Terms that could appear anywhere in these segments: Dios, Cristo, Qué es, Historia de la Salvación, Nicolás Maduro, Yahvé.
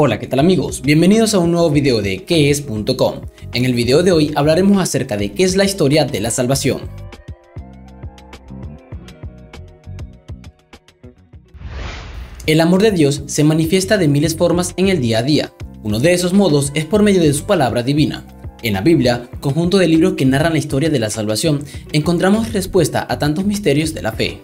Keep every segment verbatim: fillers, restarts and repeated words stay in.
Hola, ¿qué tal amigos? Bienvenidos a un nuevo video de qué es punto com. En el video de hoy hablaremos acerca de qué es la historia de la salvación. El amor de Dios se manifiesta de miles de formas en el día a día. Uno de esos modos es por medio de su palabra divina. En la Biblia, conjunto de libros que narran la historia de la salvación, encontramos respuesta a tantos misterios de la fe.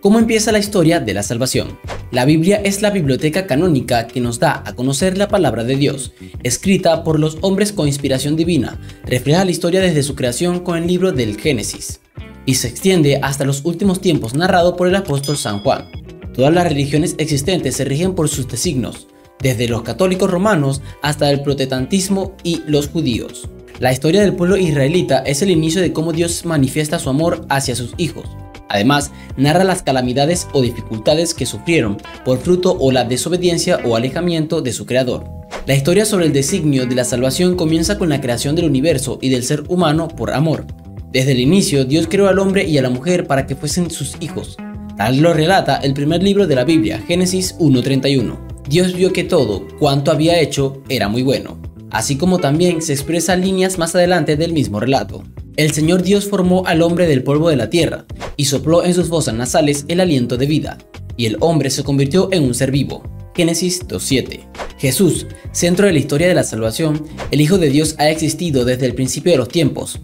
¿Cómo empieza la historia de la salvación? La Biblia es la biblioteca canónica que nos da a conocer la palabra de Dios, escrita por los hombres con inspiración divina, refleja la historia desde su creación con el libro del Génesis, y se extiende hasta los últimos tiempos narrado por el apóstol San Juan. Todas las religiones existentes se rigen por sus designios, desde los católicos romanos hasta el protestantismo y los judíos. La historia del pueblo israelita es el inicio de cómo Dios manifiesta su amor hacia sus hijos. Además, narra las calamidades o dificultades que sufrieron por fruto o la desobediencia o alejamiento de su creador. La historia sobre el designio de la salvación comienza con la creación del universo y del ser humano por amor. Desde el inicio, Dios creó al hombre y a la mujer para que fuesen sus hijos. Tal lo relata el primer libro de la Biblia, Génesis uno treinta y uno. Dios vio que todo cuanto había hecho era muy bueno, así como también se expresan líneas más adelante del mismo relato. El Señor Dios formó al hombre del polvo de la tierra y sopló en sus fosas nasales el aliento de vida, y el hombre se convirtió en un ser vivo. Génesis dos siete. Jesús, centro de la historia de la salvación, el Hijo de Dios ha existido desde el principio de los tiempos,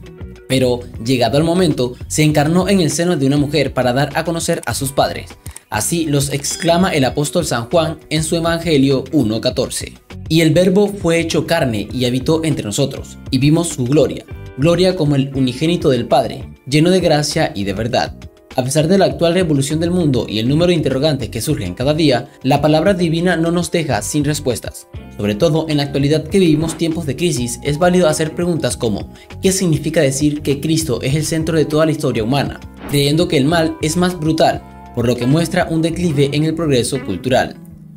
pero llegado el momento se encarnó en el seno de una mujer para dar a conocer a sus padres. Así los exclama el apóstol San Juan en su Evangelio uno catorce. Y el Verbo fue hecho carne y habitó entre nosotros, y vimos su gloria. Gloria como el unigénito del Padre, lleno de gracia y de verdad. A pesar de la actual revolución del mundo y el número de interrogantes que surgen cada día, la palabra divina no nos deja sin respuestas. Sobre todo en la actualidad que vivimos tiempos de crisis, es válido hacer preguntas como ¿qué significa decir que Cristo es el centro de toda la historia humana? Creyendo que el mal es más brutal, por lo que muestra un declive en el progreso cultural.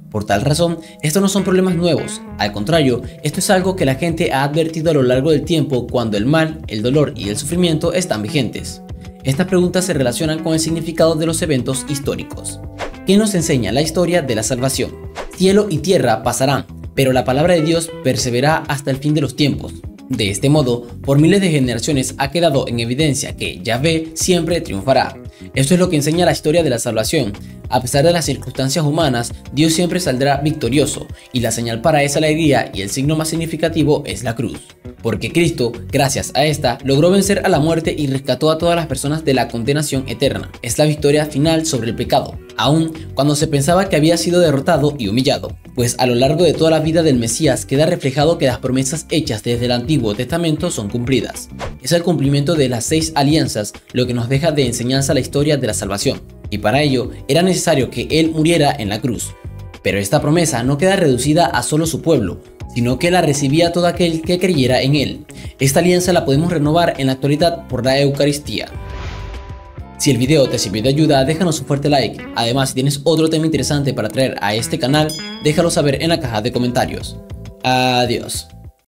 Por tal razón, estos no son problemas nuevos, al contrario, esto es algo que la gente ha advertido a lo largo del tiempo cuando el mal, el dolor y el sufrimiento están vigentes. Estas preguntas se relacionan con el significado de los eventos históricos. ¿Qué nos enseña la historia de la salvación? Cielo y tierra pasarán, pero la palabra de Dios perseverará hasta el fin de los tiempos. De este modo, por miles de generaciones ha quedado en evidencia que Yahvé siempre triunfará. Esto es lo que enseña la historia de la salvación. A pesar de las circunstancias humanas, Dios siempre saldrá victorioso, y la señal para esa alegría y el signo más significativo es la cruz. Porque Cristo, gracias a esta, logró vencer a la muerte y rescató a todas las personas de la condenación eterna. Es la victoria final sobre el pecado, aun cuando se pensaba que había sido derrotado y humillado. Pues a lo largo de toda la vida del Mesías queda reflejado que las promesas hechas desde el Antiguo Testamento son cumplidas. Es el cumplimiento de las seis alianzas lo que nos deja de enseñanza la historia de la salvación. Y para ello era necesario que Él muriera en la cruz. Pero esta promesa no queda reducida a solo su pueblo, sino que la recibía todo aquel que creyera en Él. Esta alianza la podemos renovar en la actualidad por la Eucaristía. Si el video te sirvió de ayuda, déjanos un fuerte like. Además, si tienes otro tema interesante para traer a este canal, déjalo saber en la caja de comentarios. Adiós.